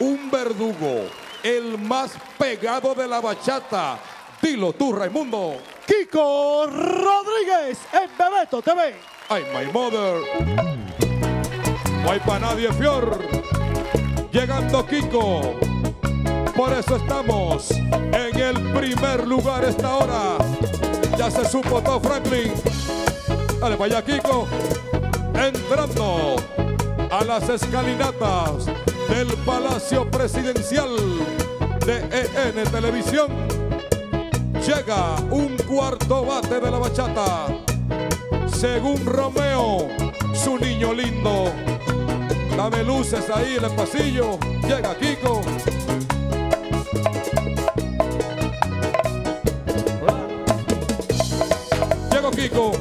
un verdugo, el más pegado de la bachata. Dilo tú, Raimundo. Kiko Rodríguez en Bebeto TV. Ay, my mother. No hay pa' nadie fior. Llegando Kiko. Por eso estamos en el primer lugar esta hora. Ya se supo todo, Franklin. Dale para allá, Kiko. Entrando a las escalinatas del Palacio Presidencial de EN Televisión. Llega un cuarto bate de la bachata. Según Romeo, su niño lindo. Dame luces ahí en el pasillo. Llega Kiko. Llegó Kiko.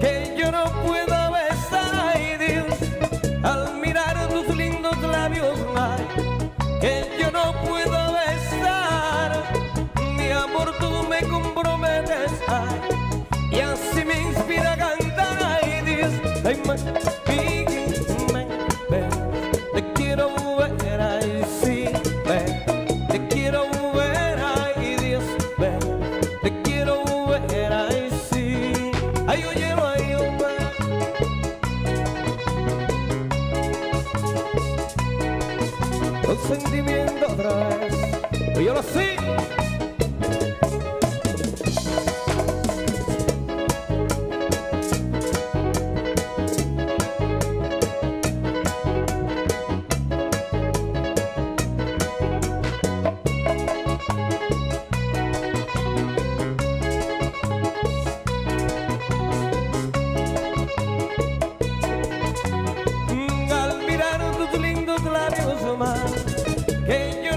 Que yo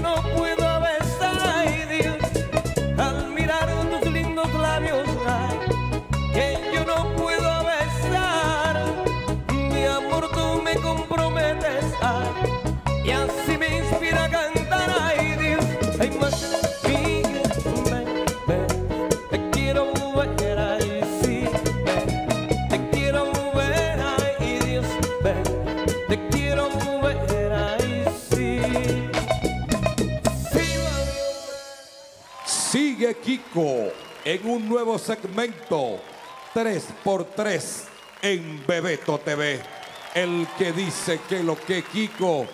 no puedo besar, ay Dios, Kiko en un nuevo segmento 3x3 en Bebeto TV. El que dice que lo que Kiko,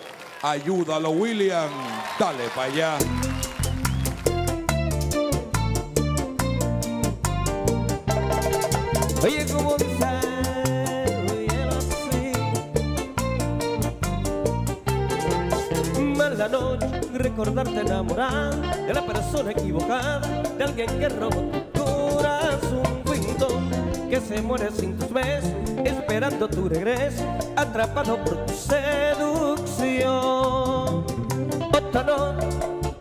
ayúdalo William, dale para allá. Oye, ¿cómo está? Yo no sé. Mala noche, recordarte enamorada de la persona equivocada, de alguien que robó tu corazón, un pintón que se muere sin tus besos, esperando tu regreso, atrapado por tu seducción.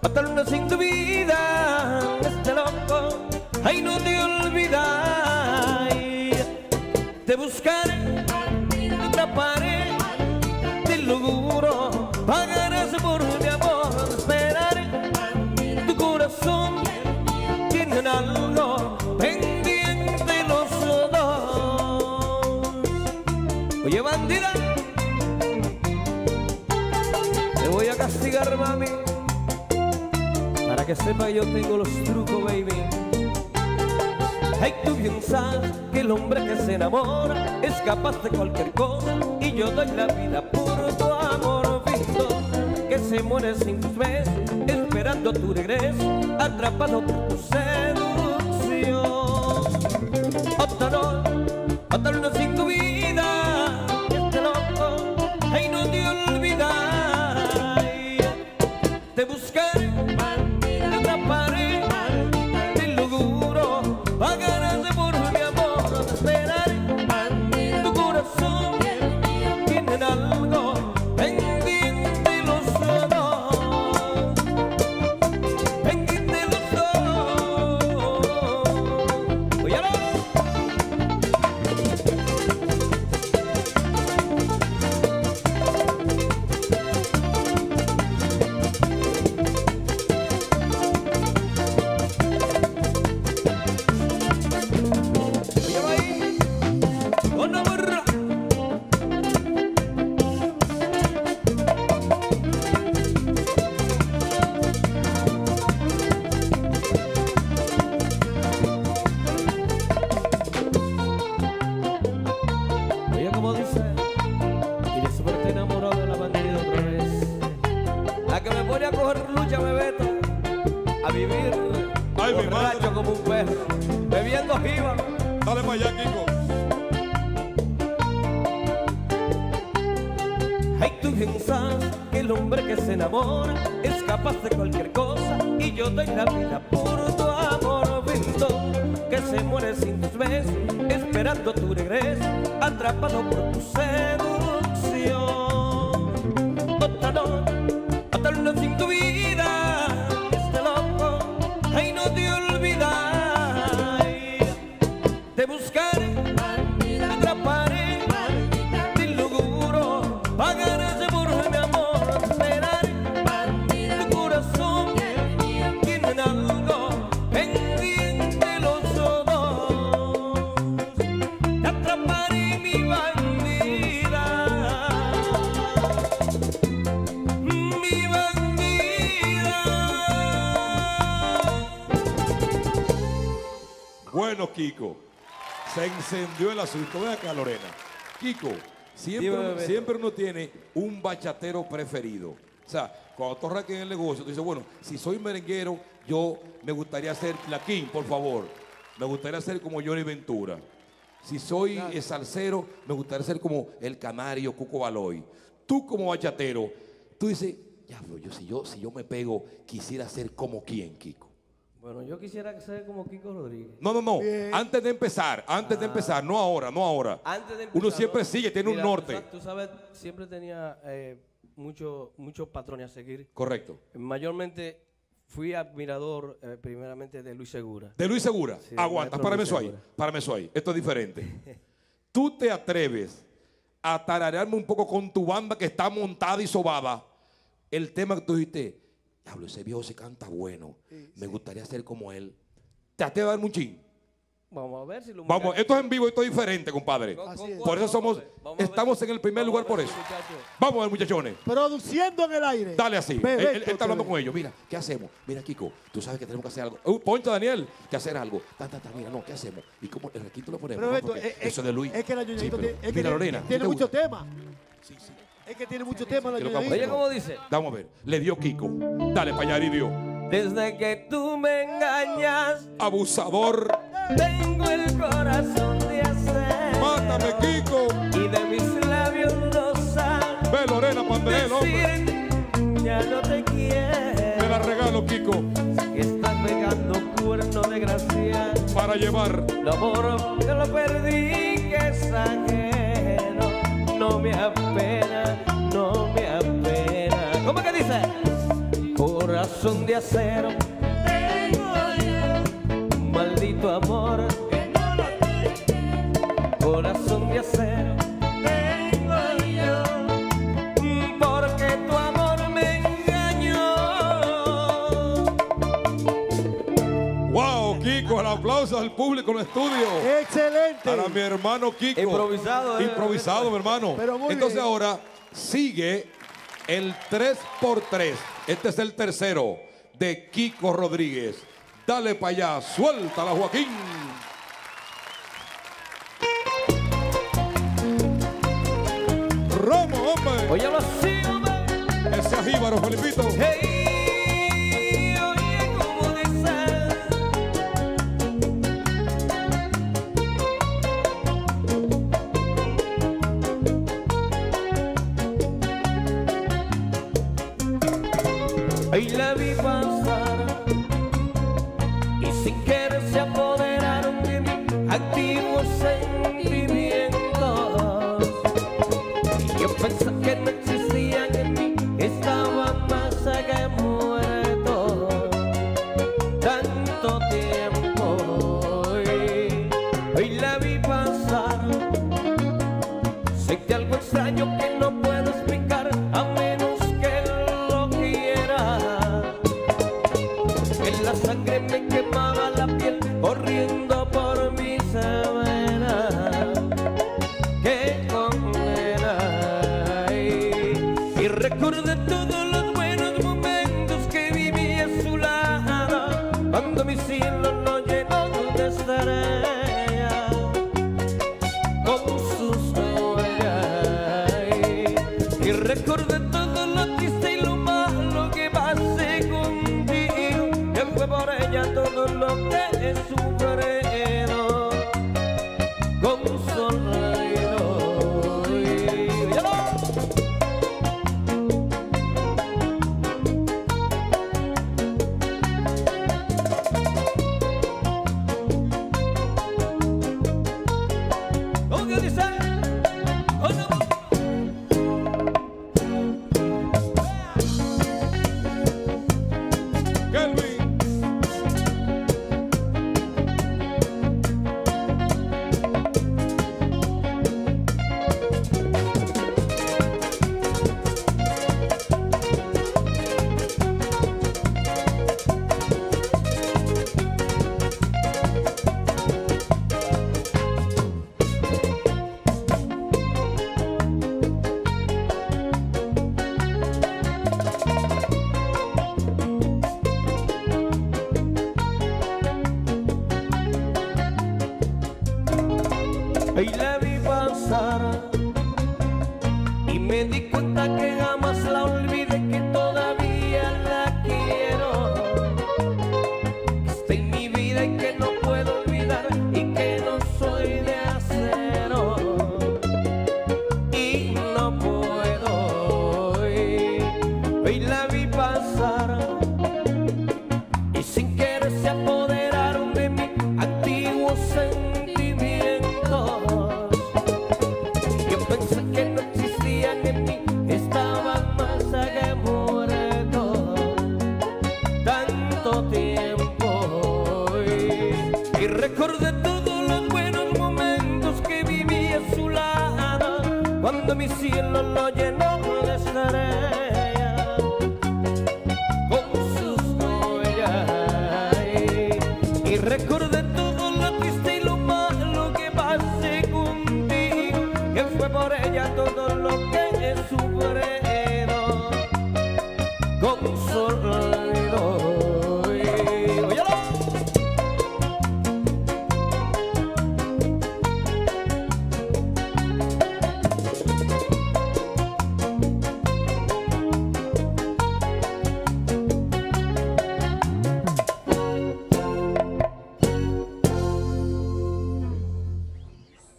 Otra luna sin tu vida, este loco, ay, no te olvidas. Te buscaré, te atraparé, te lo juro, pagarás por mi amor. Esperaré, tu corazón tiene algo pendiente los dos. Oye, bandida, te voy a castigar, mami, para que sepa que yo tengo los trucos, baby. Ay, tú piensas que el hombre que se enamora es capaz de cualquier cosa, y yo doy la vida por tu amor, visto que se muere sin tus besos, esperando tu regreso, atrapado por tu seducción. Otra luna sin tu vida, este loco, ay, no te olvidas. Te buscaré, te atraparé, te lo juro, pagarás por mi amor. Esperaré, tu corazón tiene algo pendiente los dos. Oye, como dice, y de suerte enamorado de la bandida otra vez, la que me pone a coger lucha, Bebeto, a vivir borracho como un perro, bebiendo jiba. Dale para allá, Kiko. Ay, tú piensas que el hombre que se enamora es capaz de cualquier cosa, y yo doy la vida por tu amor, visto que se muere sin tus besos, esperando tu regreso, atrapado por tu seducción. Otra luna sin tu vida, este loco, ay, no te olvidas. Te buscaré, te atraparé, te lo juro, pagarás por mi amor. Esperaré, tu corazón tiene algo pendiente los dos. Te atraparé, mi bandida, mi bandida. Bueno, Kiko, se encendió el asunto. Ve acá, Lorena. Kiko, siempre uno tiene un bachatero preferido. O sea, cuando tú arrancas en el negocio, tú dices, bueno, si soy merenguero, yo me gustaría ser Plaquín, por favor. Me gustaría ser como Johnny Ventura. Si soy salsero, me gustaría ser como El Canario, Cuco Baloy. Tú como bachatero, tú dices, ya, pero si yo me pego, quisiera ser como quién, Kiko. Bueno, yo quisiera ser como Kiko Rodríguez. No. Antes de empezar, no ahora, Antes de empezar, uno siempre sigue, tiene un norte. Tú sabes, siempre tenía muchos patrones a seguir. Correcto. Mayormente fui admirador, primeramente, de Luis Segura. ¿De Luis Segura? Sí, aguanta, párame eso ahí. Esto es diferente. Tú te atreves a tararearme un poco con tu banda que está montada y sobada. El tema que tú dijiste, diablo, ese viejo se canta bueno. Sí, me gustaría ser como él. ¿Te atreves a darme un chin? Vamos a ver si lo miramos. Vamos, esto es en vivo, esto es diferente, compadre. Por eso somos, estamos en el primer lugar por eso. Vamos a ver, muchachones. Produciendo en el aire. Dale así. Él está hablando con ellos. Mira, ¿qué hacemos? Mira, Kiko, tú sabes que tenemos que hacer algo. Poncho, Daniel, que hacer algo. Mira, no, ¿qué hacemos? ¿Y cómo el requinto lo ponemos? Eso de Luis. Es que la Juniorito tiene muchos temas. Sí, sí. Es que tiene muchos temas la Juniorito. Oye, ¿cómo dice? Vamos a ver. Le dio Kiko. Dale, pañar y dio. Desde que tú me engañas. Abusador. Tengo el corazón de acero. Mátame, Kiko. Y de mis labios rosas. Ve, Lorena, pandelero, hombre. Ya no te quiero. Te la regalo, Kiko. Estás pegando cuerno de gracia. Para llevar. Lo amor que lo perdí, que es ajeno. No me apena, no me apena. ¿Cómo que dice? Corazón de acero. Maldito amor, que no lo tengo. Corazón de acero, tengo yo, porque tu amor me engañó. Wow, Kiko, el aplauso al público en el estudio. Excelente. Para mi hermano Kiko. Improvisado, improvisado, mi hermano. Entonces bien. Ahora sigue el 3x3. Este es el tercero de Kiko Rodríguez. Dale para allá, suéltala, Joaquín. Romo, hombre. Oye, lo sí, hombre. Ese ajíbaro, Felipito. Hey, oye, como de sal. Ahí la vi pasar. Activos sentimientos. Yo pensé que no existían en mí, estaba más allá muerto. Tanto tiempo hoy la vi pasar. Sentí algo extraño que no puedo explicar, a menos que lo quiera. En la sangre me quemaba la piel, corriendo. Recordé todo lo triste y lo por ella todo lo que he sufrido con un sonido.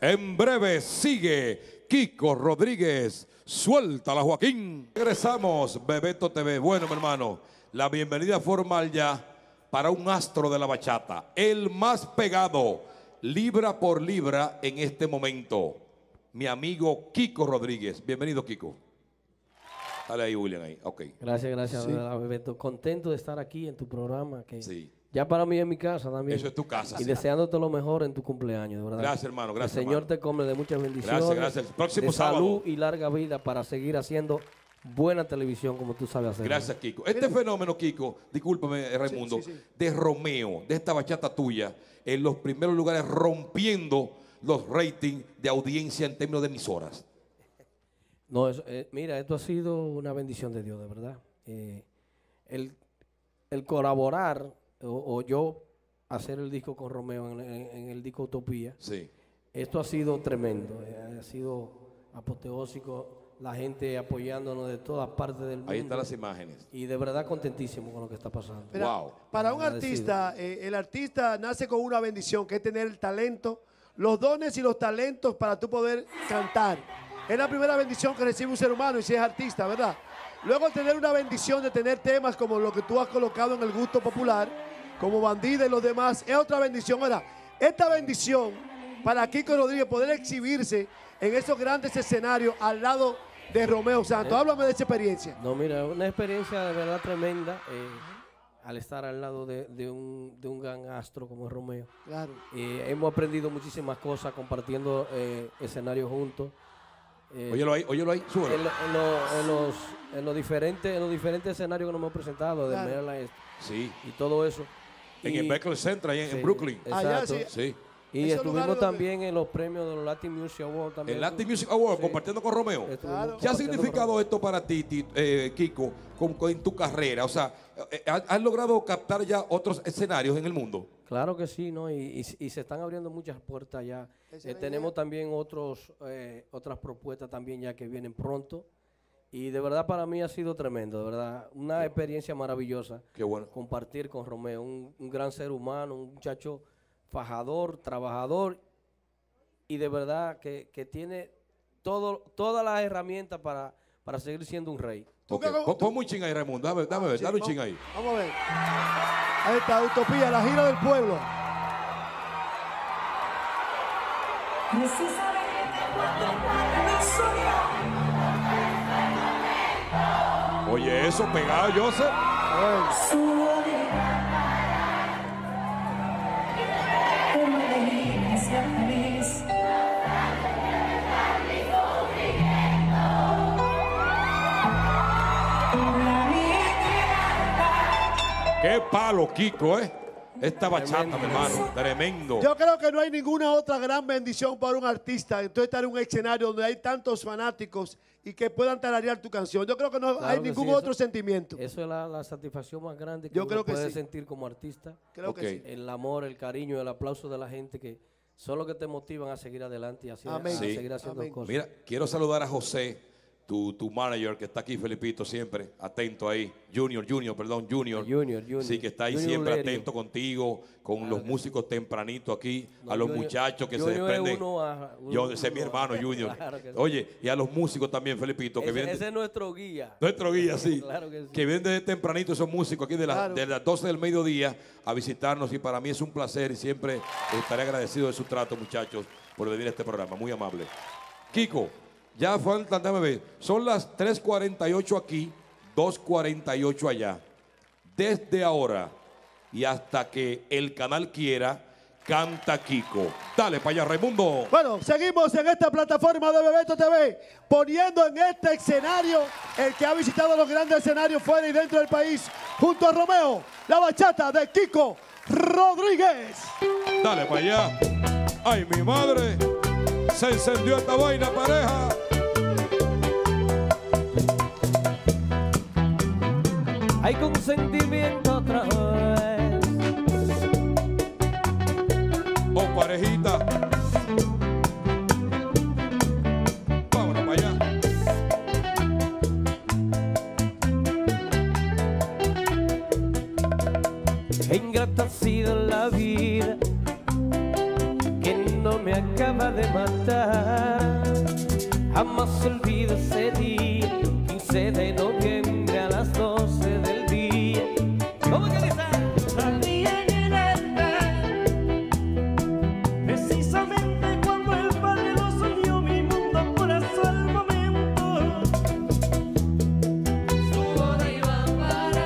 En breve sigue Kiko Rodríguez. Suéltala, Joaquín. Regresamos, Bebeto TV. Bueno, mi hermano, la bienvenida formal ya para un astro de la bachata. El más pegado, libra por libra en este momento. Mi amigo Kiko Rodríguez. Bienvenido, Kiko. Dale ahí, William, ahí. Okay. Gracias, gracias, sí. Bebeto. Contento de estar aquí en tu programa. Que... sí. Ya para mí es mi casa también. Eso es tu casa. Y deseándote lo mejor en tu cumpleaños, ¿verdad? Gracias, hermano. Gracias, el Señor hermano. Te come de muchas bendiciones. Gracias, gracias. El próximo sábado. Salud y larga vida para seguir haciendo buena televisión como tú sabes hacer. Gracias, Kiko. Este fenómeno, Kiko, discúlpame, Raimundo, de Romeo, de esta bachata tuya, en los primeros lugares rompiendo los ratings de audiencia en términos de emisoras. No, eso, mira, esto ha sido una bendición de Dios, de verdad. El colaborar... O yo hacer el disco con Romeo en el disco Utopía. Sí. Esto ha sido tremendo, ha sido apoteósico, la gente apoyándonos de todas partes del mundo. Ahí están las imágenes. Y de verdad contentísimo con lo que está pasando. Pero, wow. Para un artista, el artista nace con una bendición, que es tener el talento, los dones y los talentos para tú poder cantar. Es la primera bendición que recibe un ser humano y si es artista, ¿verdad? Luego tener una bendición de tener temas como lo que tú has colocado en el gusto popular, como Bandida y los demás, es otra bendición. Ahora, esta bendición para Kiko Rodríguez poder exhibirse en esos grandes escenarios al lado de Romeo Santos. Háblame de esa experiencia. No, mira, una experiencia de verdad tremenda al estar al lado de un gran astro como es Romeo. Claro. Hemos aprendido muchísimas cosas compartiendo escenarios juntos. Óyelo ahí, súbelo. En los diferentes escenarios que nos hemos presentado, de Maryland y todo eso. En el Berkeley Center, ahí en Brooklyn. Exacto. Allá, sí. Y esos estuvimos también en los premios de los Latin Music Awards. También el Latin Music Awards, compartiendo con Romeo. Claro. ¿Qué ha significado esto para ti, Kiko, en tu carrera? O sea, ¿has logrado captar ya otros escenarios en el mundo? Claro que sí, ¿no? Y se están abriendo muchas puertas ya. Tenemos también otras propuestas también ya que vienen pronto. Y de verdad para mí ha sido tremendo, de verdad. Una experiencia maravillosa. Qué bueno. Compartir con Romeo, un gran ser humano, un muchacho... fajador, trabajador y de verdad que tiene todas las herramientas para seguir siendo un rey. Pon un ching ahí, Raimundo. Dame un ching ahí. Vamos a ver. Ahí está, Utopía, la gira del pueblo. Oye, eso pegado, Joseph. ¡Qué palo, Kiko, eh! Esta bachata, mi hermano, tremendo. Yo creo que no hay ninguna otra gran bendición para un artista. Entonces estar en un escenario donde hay tantos fanáticos y que puedan tararear tu canción. Yo creo que no hay ningún otro sentimiento. Eso es la satisfacción más grande que uno puede sentir como artista. Creo que sí. El amor, el cariño, el aplauso de la gente que son los que te motivan a seguir adelante y a seguir haciendo cosas. Mira, quiero saludar a José. Tu manager que está aquí, Felipito, siempre atento ahí. Junior. Sí, que está ahí Junior siempre Ulerio. Atento contigo, con los músicos tempranito aquí, a los muchachos que se desprenden. Ese es mi hermano, Junior. Claro que sí. Oye, y a los músicos también, Felipito. Ese es nuestro guía. Nuestro guía, sí. Claro que sí. Que vienen desde tempranito esos músicos aquí de las 12 del mediodía a visitarnos. Y para mí es un placer y siempre estaré agradecido de su trato, muchachos, por venir a este programa. Muy amable. Kiko. Ya faltan, déjame ver, son las 3:48 aquí, 2:48 allá. Desde ahora y hasta que el canal quiera, canta Kiko. Dale para allá, Raimundo. Bueno, seguimos en esta plataforma de Bebeto TV, poniendo en este escenario, el que ha visitado los grandes escenarios fuera y dentro del país, junto a Romeo, la bachata de Kiko Rodríguez. Dale para allá. ¡Ay, mi madre! se encendió esta vaina, pareja. Hay consentimiento otra vez. Oh, parejita. Ingrata ha sido la vida que no me acaba de matar. Jamás olvido ese día, 15 de noviembre a las 12 del día. ¿Cómo que dice? Salía en el altar, precisamente cuando el Padre nos unió, mi mundo por azul al momento. Su boda iba a parar,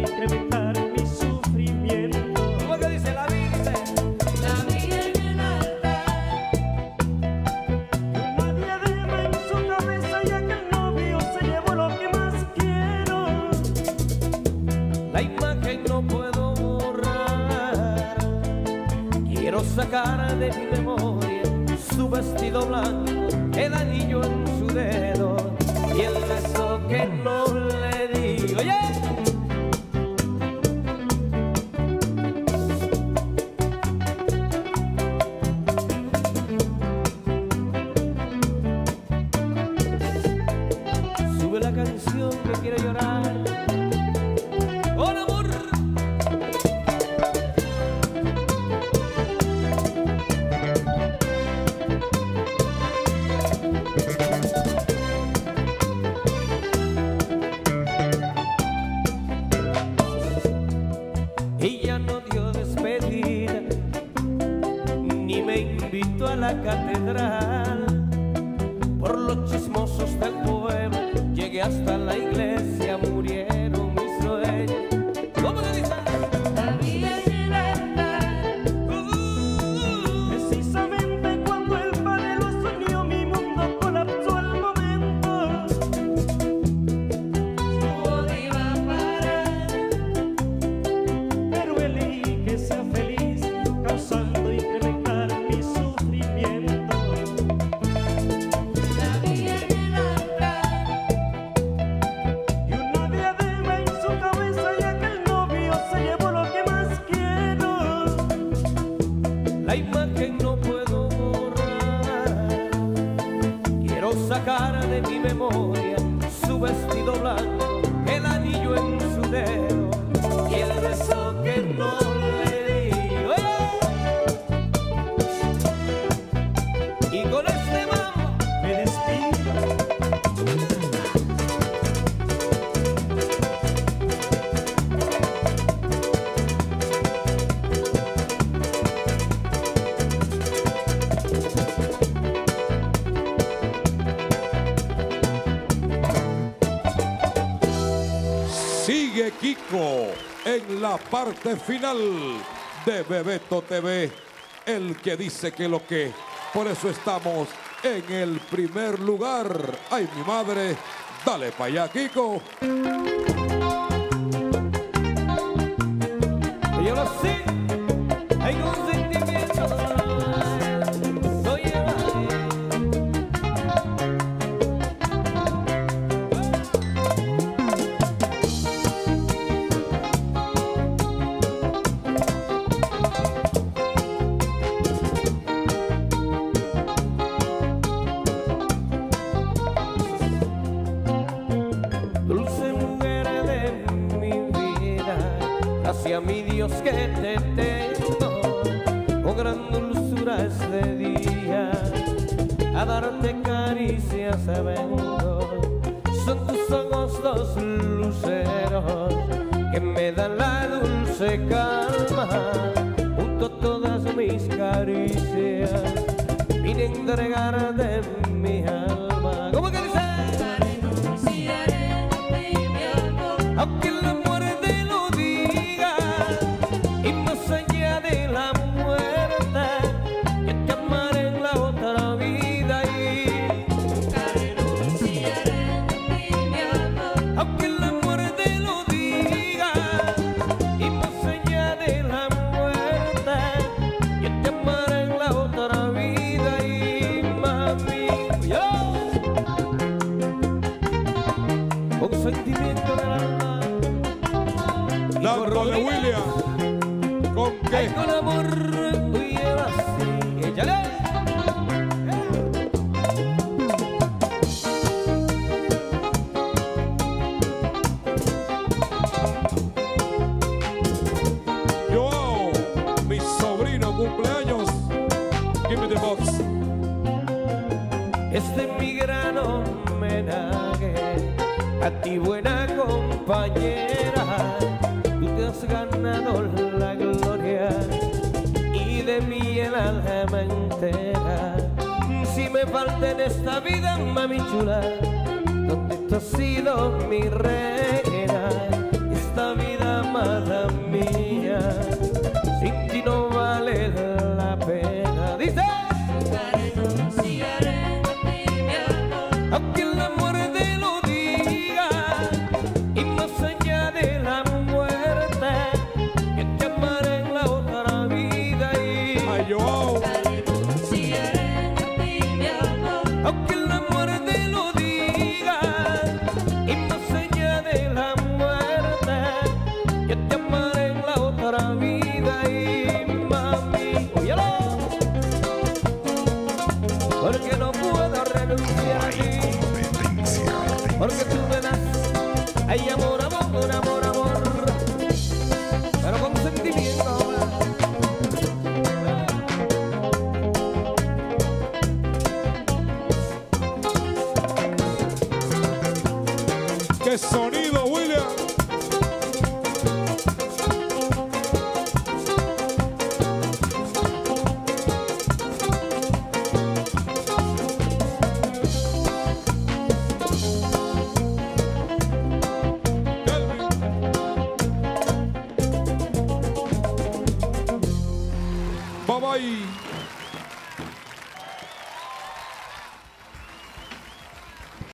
incrementar mi sufrimiento. ¿Cómo que dice la Virgen? La Virgen en alta, una diadema en su cabeza, ya que el novio se llevó lo que más quiero. La imagen no puedo borrar, quiero sacar de mi memoria su vestido blanco, el anillo en su dedo y el beso que no le di. ¡Oye! Kiko en la parte final de Bebeto TV, el que dice que lo que, por eso estamos en el primer lugar. Ay, mi madre, dale para allá, Kiko. Yo lo sé, hay un sentimiento. Mi Dios, que te tengo con gran dulzura este día, a darte caricias vengo. Son tus ojos dos luceros que me dan la dulce calma, junto a todas mis caricias vine a entregar de mi alma. ¿Cómo que dice? Aunque la muerte lo Santos de William. ¿Con qué? Ay, con amor tú llevas. ¡Échale! Este es mi gran homenaje a ti, buena compañera. Tú te has ganado la gloria y de mí el alma entera. Si me falta en esta vida, mami chula, donde tú has sido mi reina, esta vida amada mía, sin ti no vale la pena. Dice. Aunque la muerte lo diga y más allá de la muerte, yo te amaré en la otra vida y nunca renunciaré a ti, mi amor. Aunque la muerte lo diga y más allá de la muerte, yo te amaré en la otra vida y mami, óyalo, porque no puedo renunciar a ti. Porque tú me das, ay, amor, amor, amor, amor, pero con sentimiento ahora. ¡Qué sonido, William! Bye-bye.